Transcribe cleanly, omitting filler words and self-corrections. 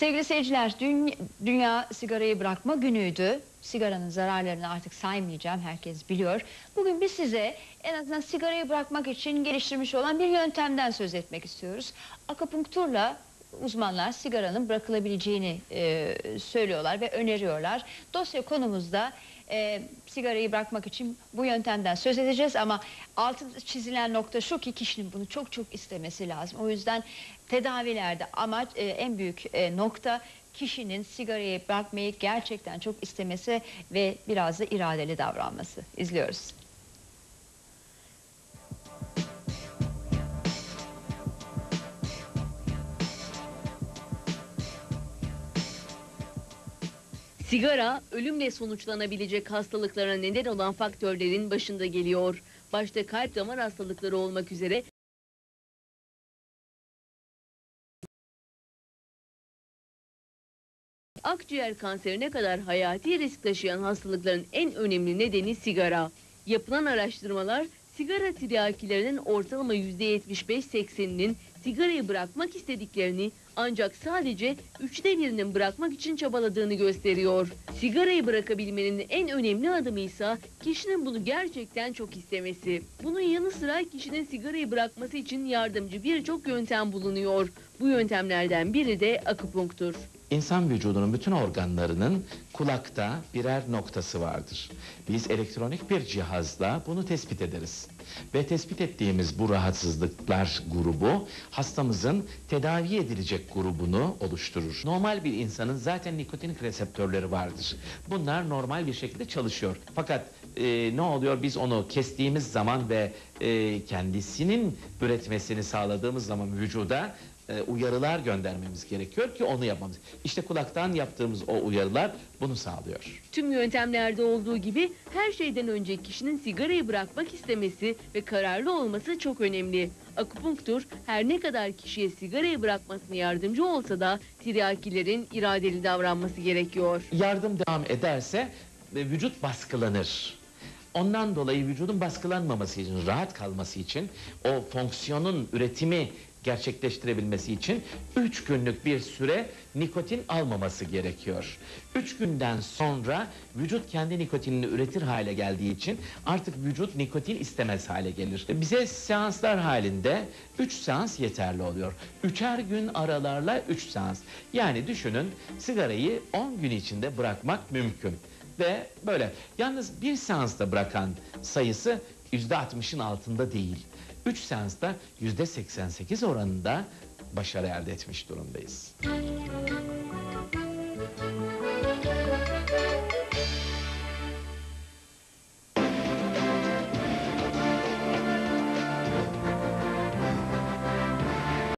Sevgili seyirciler, dün Dünya Sigarayı Bırakma Günü'ydü. Sigaranın zararlarını artık saymayacağım, herkes biliyor. Bugün biz size en azından sigarayı bırakmak için geliştirmiş olan bir yöntemden söz etmek istiyoruz. Akupunkturla uzmanlar sigaranın bırakılabileceğini söylüyorlar ve öneriyorlar. Dosya konumuzda sigarayı bırakmak için bu yöntemden söz edeceğiz ama altı çizilen nokta şu ki kişinin bunu çok istemesi lazım. O yüzden tedavilerde amaç en büyük nokta kişinin sigarayı bırakmayı gerçekten çok istemesi ve biraz da iradeli davranması. İzliyoruz. Sigara, ölümle sonuçlanabilecek hastalıklara neden olan faktörlerin başında geliyor. Başta kalp damar hastalıkları olmak üzere akciğer kanserine kadar hayati risk taşıyan hastalıkların en önemli nedeni sigara. Yapılan araştırmalar, sigara tiryakilerinin ortalama %75-80'inin sigarayı bırakmak istediklerini ancak sadece 1/3'inin bırakmak için çabaladığını gösteriyor. Sigarayı bırakabilmenin en önemli adımı ise kişinin bunu gerçekten çok istemesi. Bunun yanı sıra kişinin sigarayı bırakması için yardımcı birçok yöntem bulunuyor. Bu yöntemlerden biri de akupunktur. İnsan vücudunun bütün organlarının kulakta birer noktası vardır. Biz elektronik bir cihazla bunu tespit ederiz. Ve tespit ettiğimiz bu rahatsızlıklar grubu hastamızın tedavi edilecek grubunu oluşturur. Normal bir insanın zaten nikotinik reseptörleri vardır. Bunlar normal bir şekilde çalışıyor. Fakat ne oluyor? Biz onu kestiğimiz zaman ve kendisinin üretmesini sağladığımız zaman vücuda uyarılar göndermemiz gerekiyor ki onu yapmamız. İşte kulaktan yaptığımız o uyarılar bunu sağlıyor. Tüm yöntemlerde olduğu gibi her şeyden önce kişinin sigarayı bırakmak istemesi ve kararlı olması çok önemli. Akupunktur her ne kadar kişiye sigarayı bırakmasına yardımcı olsa da tiryakilerin iradeli davranması gerekiyor. Yardım devam ederse vücut baskılanır. Ondan dolayı vücudun baskılanmaması için, rahat kalması için, o fonksiyonun üretimi gerçekleştirebilmesi için 3 günlük bir süre nikotin almaması gerekiyor. 3 günden sonra vücut kendi nikotinini üretir hale geldiği için artık vücut nikotin istemez hale gelir. Bize seanslar halinde 3 seans yeterli oluyor. 3'er gün aralarla 3 seans. Yani düşünün, sigarayı 10 gün içinde bırakmak mümkün. Ve böyle. Yalnız bir seansta bırakan sayısı %60'ın altında değil. 3 seansta %88 oranında başarı elde etmiş durumdayız.